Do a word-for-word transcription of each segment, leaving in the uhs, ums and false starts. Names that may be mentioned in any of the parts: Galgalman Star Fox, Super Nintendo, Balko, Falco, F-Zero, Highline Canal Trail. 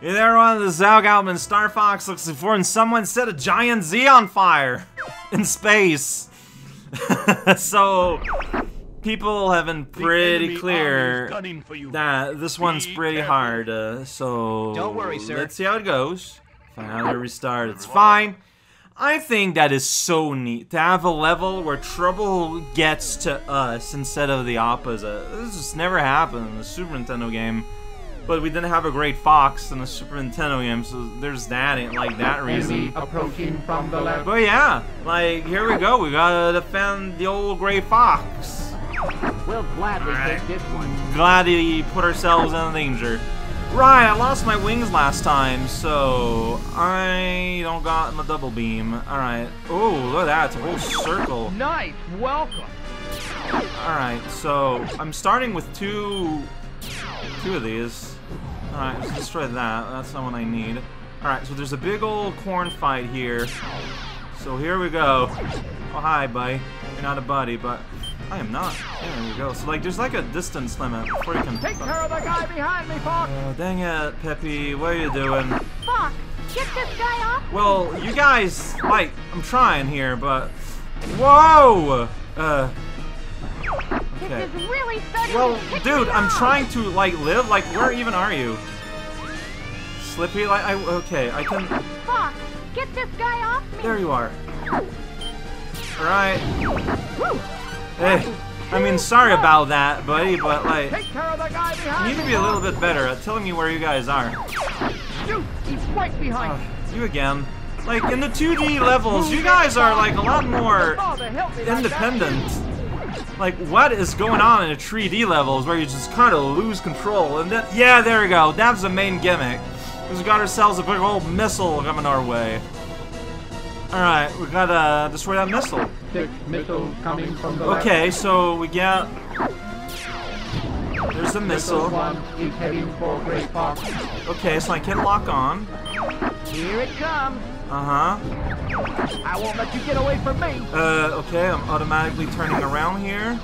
Hey there, everyone, this is Galgalman Star Fox. Looks for someone set a giant Z on fire in space. So, people have been pretty clear that this one's pretty hard. Uh, so, don't worry, sir. Let's see how it goes. Find out how to restart. It's fine. I think that is so neat to have a level where trouble gets to us instead of the opposite. This just never happened in the Super Nintendo game. But we didn't have a great fox in a Super Nintendo game, so there's that, ain't like that reason. Approaching from the left. But yeah, like, here we go, we gotta defend the old gray fox. Well, glad we right. This one. Glad we put ourselves in danger. Right, I lost my wings last time, so I don't got my double beam. Alright, oh, look at that, it's a whole circle. Nice, welcome. Alright, so I'm starting with two, two of these. Alright, let's destroy that. That's not what I need. Alright, so there's a big old corn fight here. So here we go. Oh, hi, buddy. You're not a buddy, but I am not. There we go. So, like, there's like a distance limit before you can. Take care of the guy behind me, Fox! Oh, dang it, Peppy. What are you doing? Fox, get this guy off! Well, you guys, like, I'm trying here, but. Whoa! Uh. Okay. This is really well, dude, I'm trying to like live. Like, where even are you, Slippy? Like, I okay, I can. Fox, get this guy off me. There you are. All right. Woo. Hey, I mean, sorry about that, buddy, but like, Take care of the guy behind you need to be a little bit better at telling me where you guys are. Shoot, he's right behind uh, you again. Like in the two D levels, you guys are like a lot more independent. Like, what is going on in a three D levels where you just kind of lose control? And then, yeah, there we go. That's the main gimmick. We got ourselves a big old missile coming our way. All right, we gotta destroy that missile. Thick missile coming from the okay, so we get. There's the missile. Okay, so I can lock on. Here it comes. Uh huh. I won't let you get away from me. Uh, okay, I'm automatically turning around here.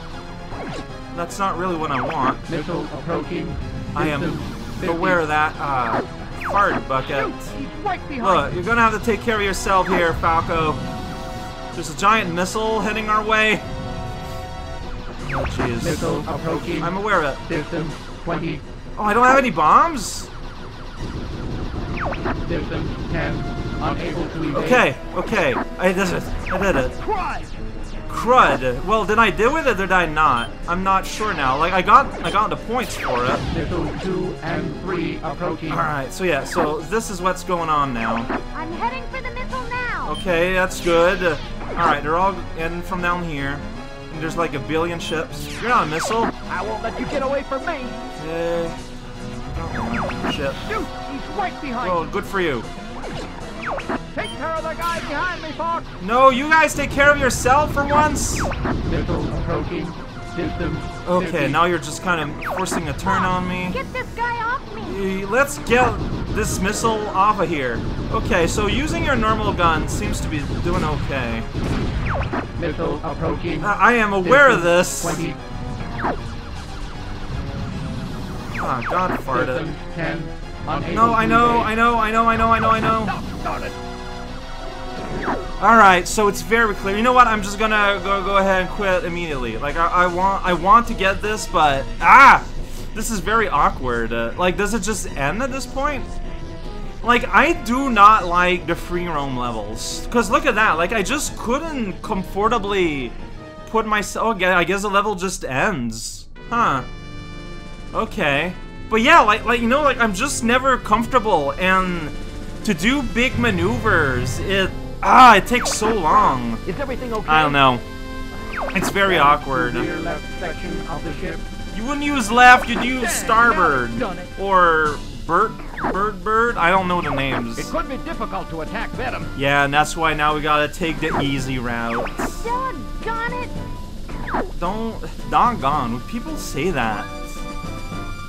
That's not really what I want. Missile approaching. I am aware of that. Uh, fart bucket. Look, you're gonna have to take care of yourself here, Falco. There's a giant missile heading our way. Oh, jeez. Missile approaching. I'm aware of it. System twenty. Oh, I don't have any bombs? System ten. Okay, okay, I did it, I did it. Crud! Well, did I do it or did I not? I'm not sure now. Like, I got I got the points for it. Alright, so yeah, so this is what's going on now. I'm heading for the missile now! Okay, that's good. Alright, they're all in from down here. And there's like a billion ships. You're not a missile. I won't let you get away from me! Yeah. Oh, shit. Shoot! He's right behind you! Oh, good for you. Take care of the guy behind me, Fox! No, you guys take care of yourself for once! Okay, now you're just kind of forcing a turn on me. Get this guy off me! Let's get this missile off of here. Okay, so using your normal gun seems to be doing okay. Missile approaching. I am aware of this. Ah, oh, God farted. No, I know, I know, I know, I know, I know, I know. Alright, so it's very clear. You know what? I'm just gonna go, go ahead and quit immediately. Like, I, I want I want to get this, but... Ah! This is very awkward. Uh, like, does it just end at this point? Like, I do not like the free roam levels. Because look at that. Like, I just couldn't comfortably put myself... Oh, I guess the level just ends. Huh. Okay. But yeah, like, like you know, like, I'm just never comfortable. And to do big maneuvers, it... Ah, it takes so long. Is everything okay? I don't know. It's very awkward. You wouldn't use left, you'd use starboard. Or bird, bird, bird? I don't know the names. It could be difficult to attack Venom. Yeah, and that's why now we gotta take the easy route. Doggone it! Don't... Doggone. Would people say that?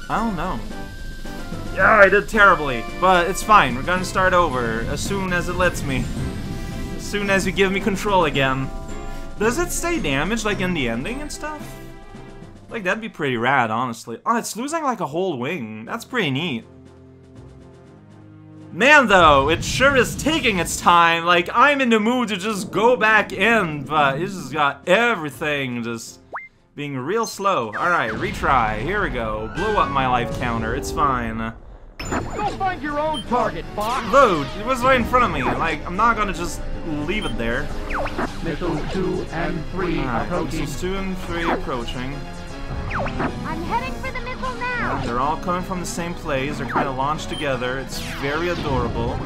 I don't know. Yeah, I did terribly. But it's fine. We're gonna start over as soon as it lets me. Soon as you give me control again. Does it stay damaged like in the ending and stuff? Like, that'd be pretty rad, honestly. Oh, it's losing like a whole wing. That's pretty neat. Man, though, it sure is taking its time. Like, I'm in the mood to just go back in, but it's just got everything just being real slow. Alright, retry. Here we go. Blow up my life counter. It's fine. Go find your own target, Fox. Load. It was right in front of me. Like, I'm not gonna just leave it there. Missiles two and three right, approaching. Missiles two and three approaching. I'm heading for the missile now. They're all coming from the same place. They're kind of launched together. It's very adorable.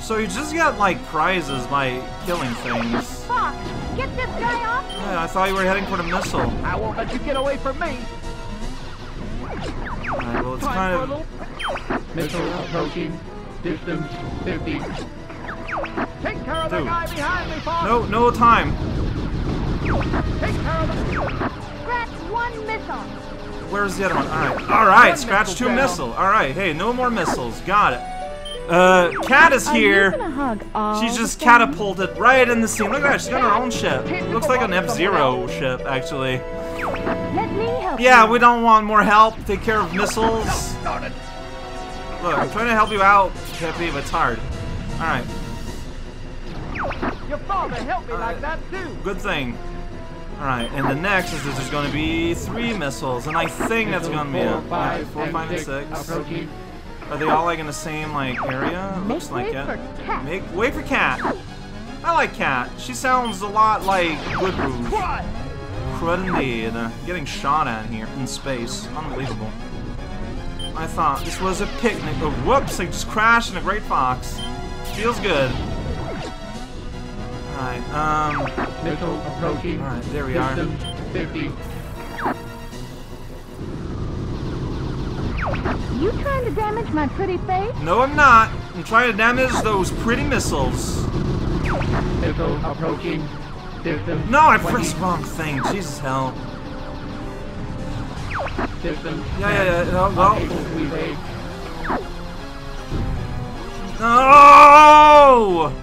So you just got like prizes by killing things. Fox, get this guy off me. Yeah, I thought you were heading for the missile. I won't let you get away from me. Alright, well, it's kind of... Missile approaching. Distance fifty. Take care of the guy behind me, Fox. No, no time. Take care of the... Scratch one missile. Where's the other one? Alright, alright, scratch two missile. Alright, hey, no more missiles. Got it. Uh, Cat is here. She's just catapulted right in the scene. Look at that, she's got her own ship. Looks like an F-Zero ship, actually. Yeah, we don't want more help. Take care of missiles. Look, I'm trying to help you out, Peppy, but it's hard. Alright. Your father helped me like that too. Good thing. Alright, and the next is that there's going to be three missiles, and I think that's going to be it. Alright, four, five, and six. Are they all like in the same like area? Looks like it. Make wait for Cat. I like Cat. She sounds a lot like Woodroof. Indeed. Uh, getting shot at here in space. Unbelievable. I thought this was a picnic. Oh, whoops, I just crashed in a great fox. Feels good. Alright, um. Missile approaching. Alright, there we are. fifty. You trying to damage my pretty face? No, I'm not. I'm trying to damage those pretty missiles. Missile approaching. No, I pressed the wrong thing. Jesus hell. Yeah, yeah, yeah. No, no. No!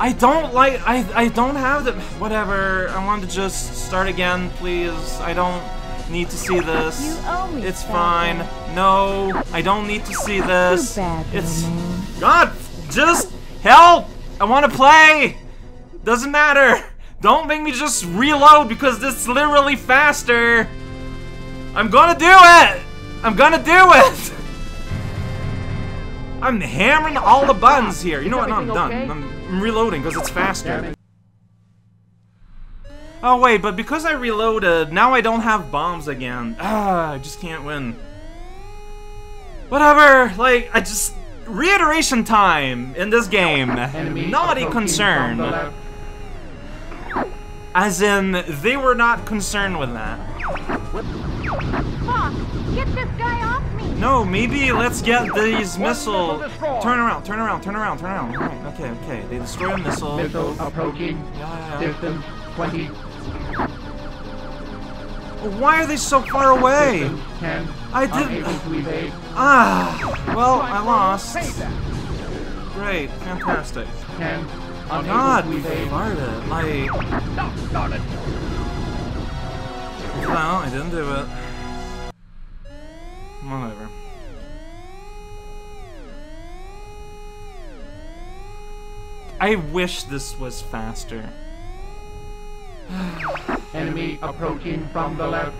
I don't like. I I don't have the. Whatever. I want to just start again, please. I don't need to see this. It's fine. No, I don't need to see this. It's God. Just help! I want to play. Doesn't matter! Don't make me just reload because this is literally faster! I'm gonna do it! I'm gonna do it! I'm hammering all the buttons here. You know what? No, I'm done. Okay? I'm reloading because it's faster. Oh wait, but because I reloaded, now I don't have bombs again. Ah, I just can't win. Whatever! Like, I just... Reiteration time in this game. Not a concern. As in, they were not concerned with that. Fox, get this guy off me. No, maybe let's get these missile. Turn around, turn around, turn around, turn around. Right, okay, okay. They destroy a missile. Missile approaching. Yeah, yeah. Distance twenty. Why are they so far away? Distance, ten, I didn't. Ah, well, I lost. Great, fantastic. ten, God, farted. Like, no, I didn't do it. Whatever. I wish this was faster. Enemy approaching from the left.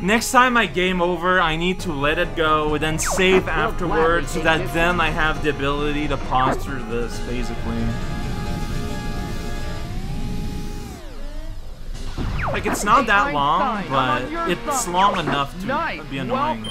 Next time I game over, I need to let it go and then save afterwards so that then I have the ability to posture this, basically. Like, it's not that long, but it's long enough to be annoying.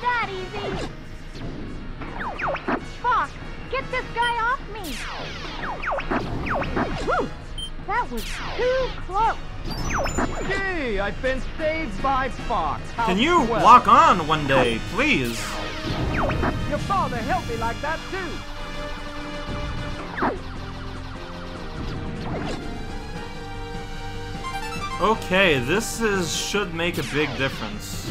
That easy. Fox, get this guy off me. Whew, that was too close. Gee, I've been saved by Fox. How Can you well. Lock on one day, please? Your father helped me like that too. Okay, this is should make a big difference.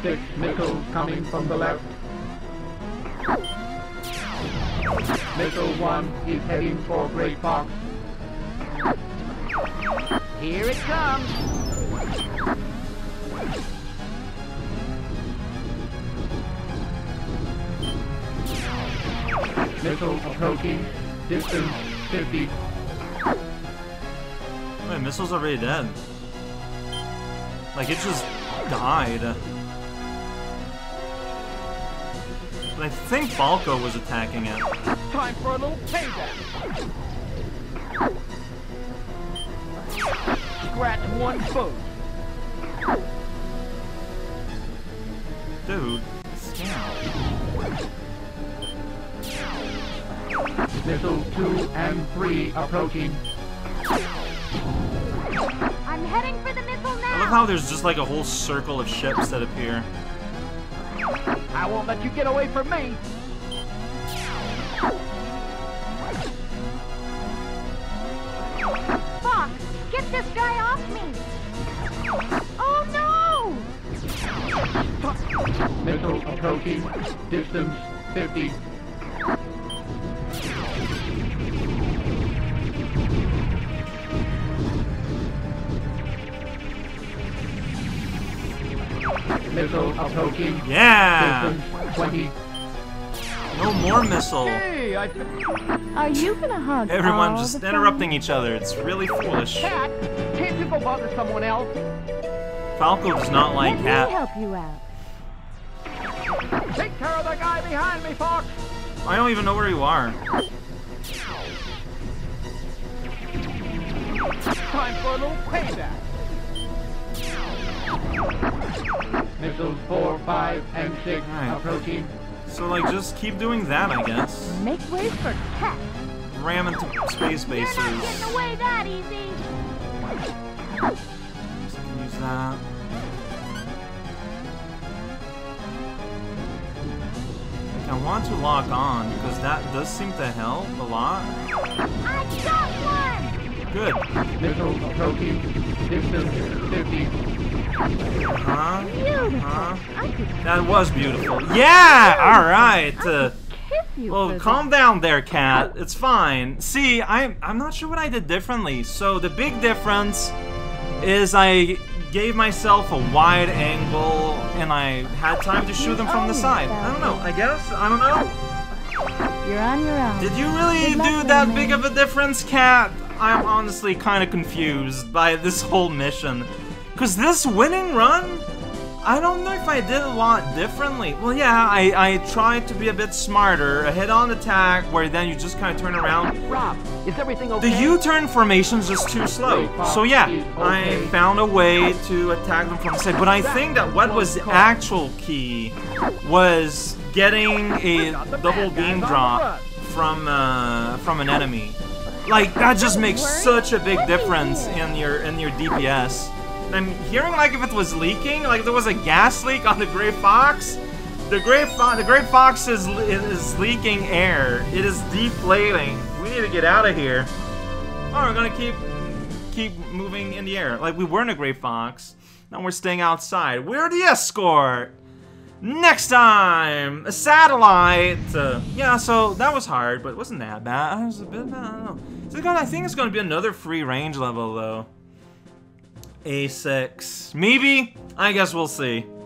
Six missiles coming from the left. Missile one is heading for Great Fox. Here it comes. Missile approaching. Distance fifty. Wait, missile's already dead. Like, it just died. But I think Balko was attacking it. Time for a little payback! Scratch one foe! Dude, scout. Missile two and three approaching. I'm heading for the missile now! I love how there's just like a whole circle of ships that appear. I won't let you get away from me! Fox, get this guy off me! Oh no! Missile approaching. Distance fifty. Missile approaching. Yeah! Distance twenty. No more missile. Hey, I... Are you gonna hug? Everyone all just the interrupting time? Each other. It's really foolish. Cat, can't people bother someone else? Falco does not like Cat. Let me help you out. Take care of the guy behind me, Fox. I don't even know where you are. Time for a little payback. Missiles four, five, and six right. approaching. So, like, just keep doing that, I guess. Make way for Cat. Ram into space bases. You're not getting away that easy. Just gonna use that. I want to lock on because that does seem to help a lot. I got one. Good. Missiles approaching. Distance fifty. Huh? Huh? That was beautiful. Yeah! Alright! Uh, well, calm down there, Cat. It's fine. See, I'm, I'm not sure what I did differently. So, the big difference is I gave myself a wide angle and I had time to shoot them from the side. I don't know. I guess? I don't know. You're on your own. Did you really do that big of a difference, Cat? I'm honestly kind of confused by this whole mission. Because this winning run, I don't know if I did a lot differently. Well, yeah, I, I tried to be a bit smarter. A head-on attack where then you just kind of turn around. Rob, is everything okay? The U-turn formation's just too slow. So yeah, I found a way to attack them from the side. But I think that what was the actual key was getting a double beam drop from, uh, from an enemy. Like, that just makes such a big difference in your, in your D P S. I'm hearing like if it was leaking, like if there was a gas leak on the Grey Fox. The Grey Fo the Grey Fox is is leaking air. It is deflating. We need to get out of here. Oh, we're gonna keep keep moving in the air. Like we weren't a Grey Fox. Now we're staying outside. We're the escort. Next time, a satellite. Uh, yeah, so that was hard, but it wasn't that bad. It was a bit bad. I don't know. So I think it's gonna be another free range level though. A six. Maybe? I guess we'll see.